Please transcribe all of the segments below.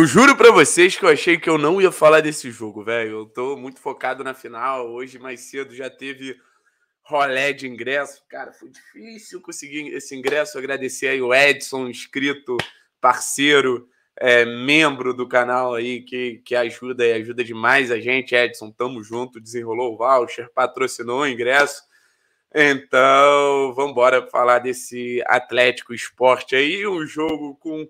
Eu juro pra vocês que eu achei que eu não ia falar desse jogo, velho. Eu tô muito focado na final. Hoje, mais cedo, já teve rolê de ingresso. Cara, foi difícil conseguir esse ingresso. Agradecer aí o Edson, inscrito, parceiro, membro do canal aí, que ajuda e ajuda demais a gente. Edson, tamo junto, desenrolou o voucher, patrocinou o ingresso. Então, vamos embora falar desse Atlético Esporte aí, um jogo com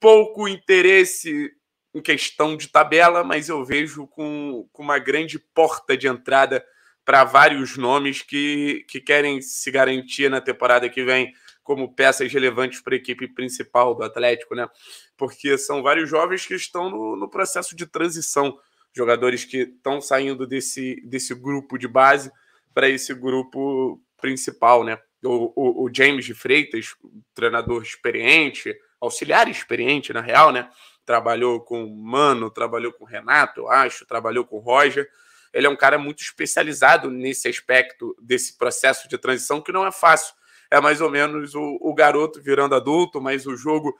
pouco interesse em questão de tabela, mas eu vejo com uma grande porta de entrada para vários nomes que querem se garantir na temporada que vem como peças relevantes para a equipe principal do Atlético, né? Porque são vários jovens que estão no processo de transição, jogadores que estão saindo desse grupo de base para esse grupo principal, né? O James de Freitas, treinador experiente, auxiliar experiente, na real, né? Trabalhou com o Mano, trabalhou com o Renato, eu acho, trabalhou com o Roger. Ele é um cara muito especializado nesse aspecto desse processo de transição, que não é fácil. É mais ou menos o garoto virando adulto, mas o jogo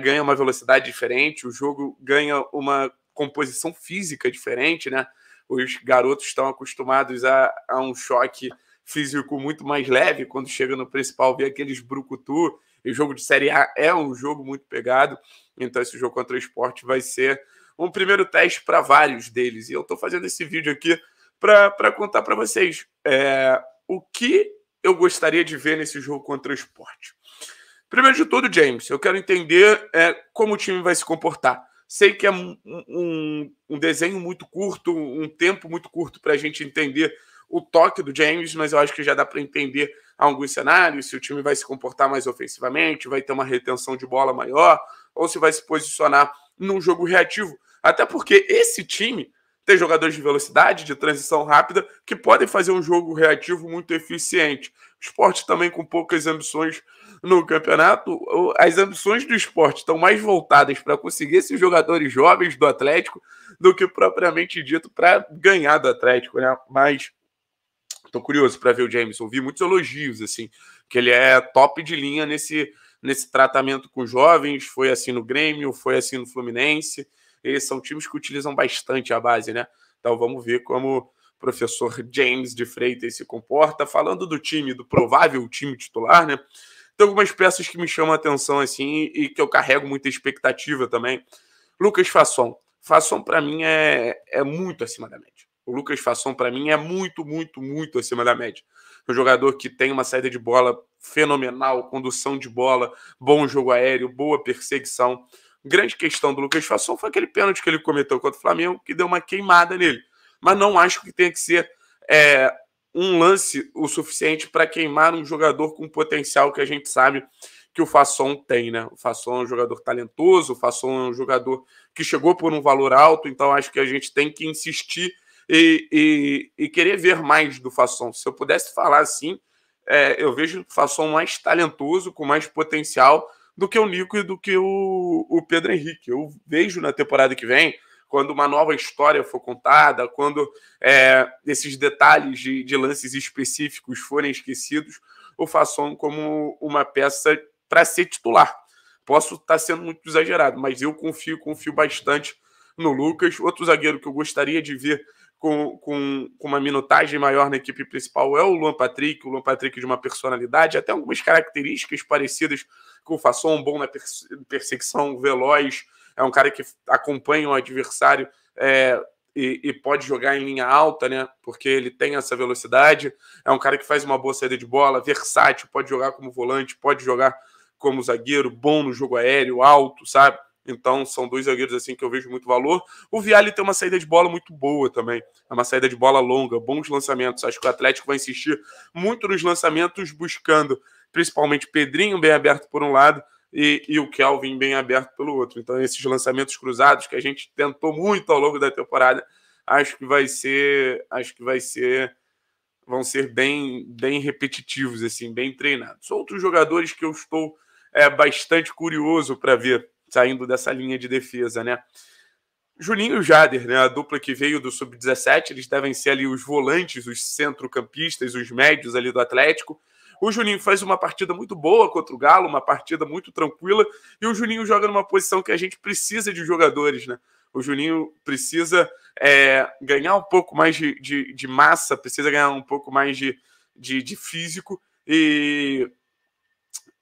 ganha uma velocidade diferente, o jogo ganha uma composição física diferente, né? Os garotos estão acostumados a um choque físico muito mais leve. Quando chega no principal, vê aqueles brucutu. E o jogo de Série A é um jogo muito pegado. Então esse jogo contra o Sport vai ser um primeiro teste para vários deles. E eu estou fazendo esse vídeo aqui para contar para vocês o que eu gostaria de ver nesse jogo contra o Sport. Primeiro de tudo, James, eu quero entender como o time vai se comportar. Sei que é um desenho muito curto, um tempo muito curto para a gente entender o toque do James, mas eu acho que já dá para entender alguns cenários, se o time vai se comportar mais ofensivamente, vai ter uma retenção de bola maior, ou se vai se posicionar num jogo reativo. Até porque esse time tem jogadores de velocidade, de transição rápida, que podem fazer um jogo reativo muito eficiente. O Sport também com poucas ambições no campeonato. As ambições do Sport estão mais voltadas para conseguir esses jogadores jovens do Atlético do que propriamente dito para ganhar do Atlético, né? Mas estou curioso para ver o James. Ouvi muitos elogios, assim, que ele é top de linha nesse tratamento com jovens. Foi assim no Grêmio, foi assim no Fluminense. Eles são times que utilizam bastante a base, né? Então vamos ver como professor James de Freitas se comporta. Falando do time, do provável time titular, né? Tem algumas peças que me chamam a atenção, assim, e que eu carrego muita expectativa também. Lucas Fasson. Fasson, para mim, é muito acima da média. O Lucas Fasson, para mim, é muito, muito, muito acima da média. Um jogador que tem uma saída de bola fenomenal, condução de bola, bom jogo aéreo, boa perseguição. Grande questão do Lucas Fasson foi aquele pênalti que ele cometeu contra o Flamengo, que deu uma queimada nele. Mas não acho que tenha que ser um lance o suficiente para queimar um jogador com potencial que a gente sabe que o Fasson tem, né? O Fasson é um jogador talentoso, o Fasson é um jogador que chegou por um valor alto, então acho que a gente tem que insistir e querer ver mais do Fasson. Se eu pudesse falar assim, eu vejo o Fasson mais talentoso, com mais potencial do que o Nico e do que o Pedro Henrique. Eu vejo na temporada que vem, quando uma nova história for contada, quando esses detalhes de lances específicos forem esquecidos, o Fasson como uma peça para ser titular. Posso estar sendo muito exagerado, mas eu confio bastante no Lucas. Outro zagueiro que eu gostaria de ver com uma minutagem maior na equipe principal é o Luan Patrick. O Luan Patrick de uma personalidade, até algumas características parecidas com o Fasson, bom na perseguição, veloz. É um cara que acompanha o adversário e pode jogar em linha alta, né? Porque ele tem essa velocidade. É um cara que faz uma boa saída de bola, versátil, pode jogar como volante, pode jogar como zagueiro, bom no jogo aéreo, alto, sabe? Então são dois zagueiros assim que eu vejo muito valor. O Vialli tem uma saída de bola muito boa também. É uma saída de bola longa, bons lançamentos. Acho que o Atlético vai insistir muito nos lançamentos, buscando principalmente Pedrinho bem aberto por um lado e o Kelvin bem aberto pelo outro. Então esses lançamentos cruzados que a gente tentou muito ao longo da temporada, vão ser bem repetitivos, assim, bem treinados. Outros jogadores que eu estou bastante curioso para ver saindo dessa linha de defesa, né? Juninho e Jader, né? A dupla que veio do sub-17, eles devem ser ali os volantes, os centrocampistas, os médios ali do Atlético. O Juninho faz uma partida muito boa contra o Galo, uma partida muito tranquila, e o Juninho joga numa posição que a gente precisa de jogadores, né? O Juninho precisa ganhar um pouco mais de massa, precisa ganhar um pouco mais de físico, e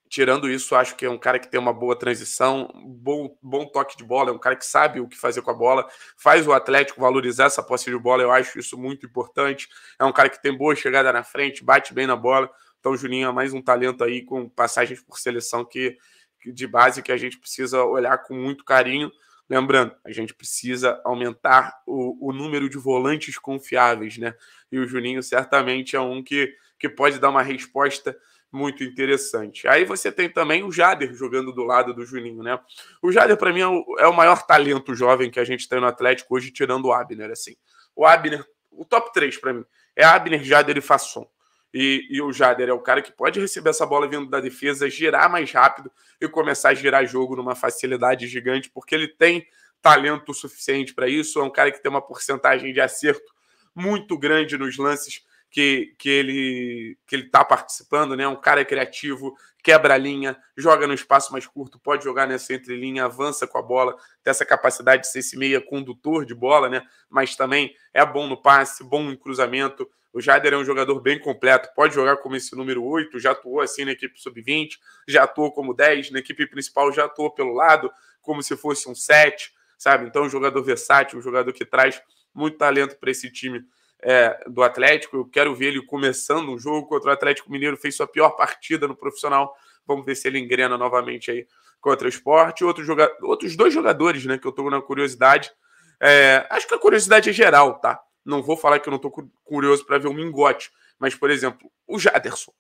tirando isso, acho que é um cara que tem uma boa transição, bom toque de bola, é um cara que sabe o que fazer com a bola, faz o Atlético valorizar essa posse de bola, eu acho isso muito importante, é um cara que tem boa chegada na frente, bate bem na bola, então o Juninho é mais um talento aí com passagens por seleção que de base que a gente precisa olhar com muito carinho. Lembrando, a gente precisa aumentar o número de volantes confiáveis, né? E o Juninho certamente é um que pode dar uma resposta muito interessante. Aí você tem também o Jader jogando do lado do Juninho, né? O Jader, para mim, é o maior talento jovem que a gente tem no Atlético hoje, tirando o Abner, assim. O Abner, o top 3 para mim, é Abner, Jader e Fasson. E o Jader é o cara que pode receber essa bola vindo da defesa, girar mais rápido e começar a girar jogo numa facilidade gigante, porque ele tem talento suficiente para isso, é um cara que tem uma porcentagem de acerto muito grande nos lances que ele está participando, né? Um cara criativo, quebra a linha, joga no espaço mais curto, pode jogar nessa entrelinha, avança com a bola, tem essa capacidade de ser esse meia condutor de bola, né? Mas também é bom no passe, bom no cruzamento. O Jader é um jogador bem completo, pode jogar como esse número 8, já atuou assim na equipe sub-20, já atuou como 10, na equipe principal já atuou pelo lado, como se fosse um 7, sabe? Então, um jogador versátil, um jogador que traz muito talento para esse time do Atlético. Eu quero ver ele começando um jogo contra o Atlético Mineiro, fez sua pior partida no profissional, vamos ver se ele engrena novamente aí contra o Sport. Outros dois jogadores, né, que eu estou na curiosidade, acho que a curiosidade é geral, tá? Não vou falar que eu não estou curioso para ver o Mingote, mas, por exemplo, o Jaderson.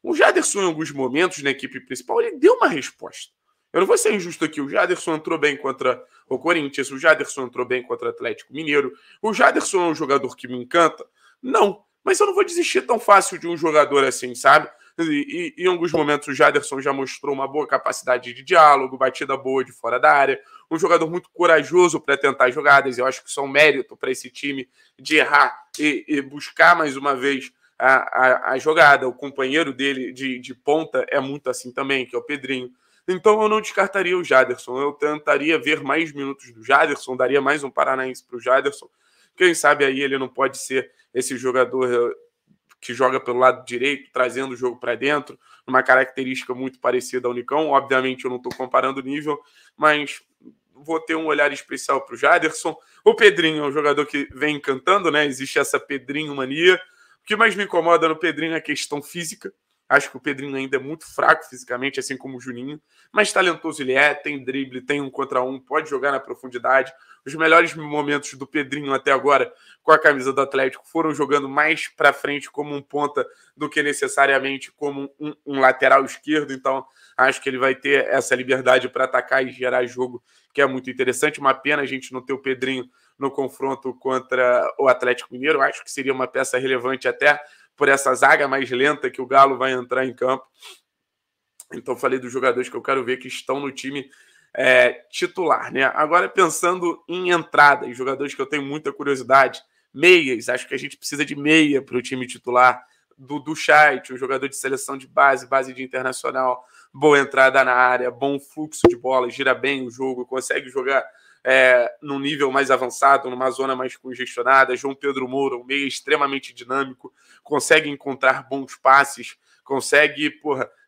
O Jaderson, em alguns momentos, na equipe principal, ele deu uma resposta. Eu não vou ser injusto aqui. O Jaderson entrou bem contra o Corinthians, o Jaderson entrou bem contra o Atlético Mineiro. O Jaderson é um jogador que me encanta? Não, mas eu não vou desistir tão fácil de um jogador assim, sabe? E em alguns momentos o Jaderson já mostrou uma boa capacidade de diálogo, batida boa de fora da área, um jogador muito corajoso para tentar jogadas. Eu acho que isso é um mérito para esse time de errar e buscar mais uma vez a jogada. O companheiro dele de ponta é muito assim também, que é o Pedrinho. Então eu não descartaria o Jaderson, eu tentaria ver mais minutos do Jaderson, daria mais um paranaense para o Jaderson. Quem sabe aí ele não pode ser esse jogador que joga pelo lado direito, trazendo o jogo para dentro, uma característica muito parecida ao Unicão. Obviamente eu não estou comparando o nível, mas vou ter um olhar especial para o Jaderson. O Pedrinho é um jogador que vem encantando, né? Existe essa Pedrinho mania. O que mais me incomoda no Pedrinho é a questão física. Acho que o Pedrinho ainda é muito fraco fisicamente, assim como o Juninho, mas talentoso ele é, tem drible, tem um contra um, pode jogar na profundidade. Os melhores momentos do Pedrinho até agora com a camisa do Atlético foram jogando mais para frente como um ponta do que necessariamente como um lateral esquerdo, então acho que ele vai ter essa liberdade para atacar e gerar jogo, que é muito interessante. Uma pena a gente não ter o Pedrinho no confronto contra o Atlético Mineiro, acho que seria uma peça relevante até por essa zaga mais lenta que o Galo vai entrar em campo. Então falei dos jogadores que eu quero ver que estão no time titular, né? Agora pensando em entrada, em jogadores que eu tenho muita curiosidade, meias, acho que a gente precisa de meia para o time titular. Dudu Scheid, um jogador de seleção de base de internacional, boa entrada na área, bom fluxo de bola, gira bem o jogo, consegue jogar num nível mais avançado, numa zona mais congestionada. João Pedro Moura, um meia extremamente dinâmico, consegue encontrar bons passes, consegue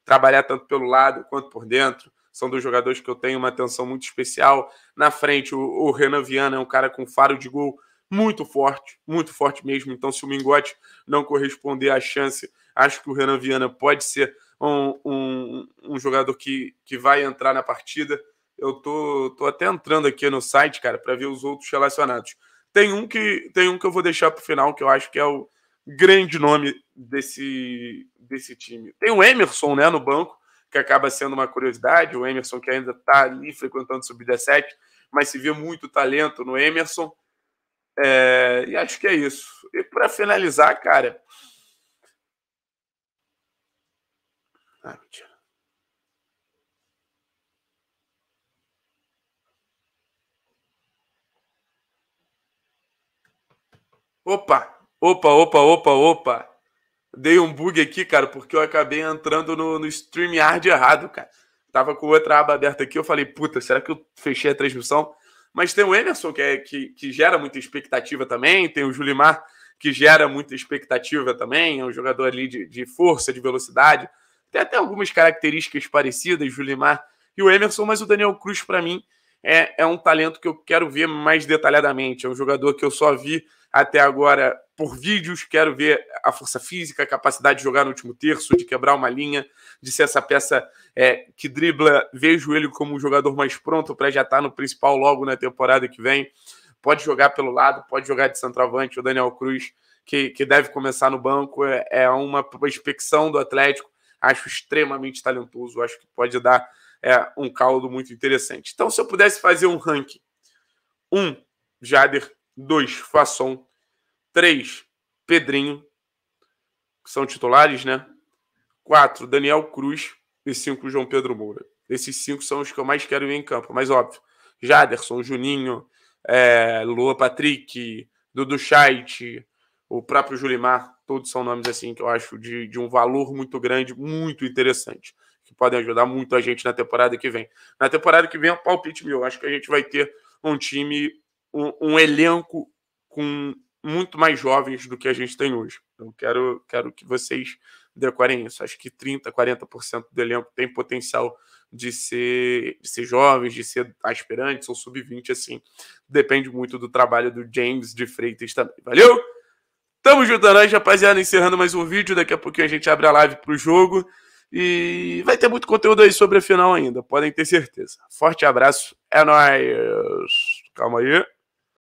trabalhar tanto pelo lado quanto por dentro. São dois jogadores que eu tenho uma atenção muito especial. Na frente, o Renan Viana é um cara com faro de gol muito forte mesmo. Então, se o Mingote não corresponder à chance, acho que o Renan Viana pode ser um jogador que vai entrar na partida. Eu tô até entrando aqui no site, cara, para ver os outros relacionados. Tem um que eu vou deixar para o final, que eu acho que é o grande nome desse time. Tem o Emerson, né, no banco, que acaba sendo uma curiosidade. O Emerson que ainda está ali frequentando sub-17, mas se vê muito talento no Emerson. E acho que é isso. E para finalizar, cara... Ah, mentira. Opa! Dei um bug aqui, cara, porque eu acabei entrando no StreamYard errado, cara. Tava com outra aba aberta aqui, eu falei, puta, será que eu fechei a transmissão? Mas tem o Emerson, que gera muita expectativa também, tem o Julimar, que gera muita expectativa também, é um jogador ali de força, de velocidade, tem até algumas características parecidas, Julimar e o Emerson, mas o Daniel Cruz, para mim, é um talento que eu quero ver mais detalhadamente, é um jogador que eu só vi até agora por vídeos, quero ver a força física, a capacidade de jogar no último terço, de quebrar uma linha, de ser essa peça que dribla, vejo ele como um jogador mais pronto para já estar no principal logo na temporada que vem, pode jogar pelo lado, pode jogar de centroavante, o Daniel Cruz, que deve começar no banco, é uma prospecção do Atlético, acho extremamente talentoso, acho que pode dar um caldo muito interessante. Então, se eu pudesse fazer um ranking, 1, Jader, 2, Fasson, 3, Pedrinho, que são titulares, né? 4, Daniel Cruz e 5, João Pedro Moura. Esses 5 são os que eu mais quero ver em campo, mas óbvio. Jaderson, Juninho, Luan Patrick, Dudu Scheid, o próprio Julimar, todos são nomes assim que eu acho de um valor muito grande, muito interessante, que podem ajudar muito a gente na temporada que vem. Na temporada que vem é um palpite meu, acho que a gente vai ter um time, um elenco com muito mais jovens do que a gente tem hoje. Então, quero que vocês decorem isso. Acho que 30%, 40% do elenco tem potencial de ser jovens, de ser aspirantes ou sub-20, assim. Depende muito do trabalho do James de Freitas também. Valeu? Tamo junto, rapaziada. Encerrando mais um vídeo. Daqui a pouquinho a gente abre a live pro jogo. E vai ter muito conteúdo aí sobre a final ainda. Podem ter certeza. Forte abraço. É nóis. Calma aí.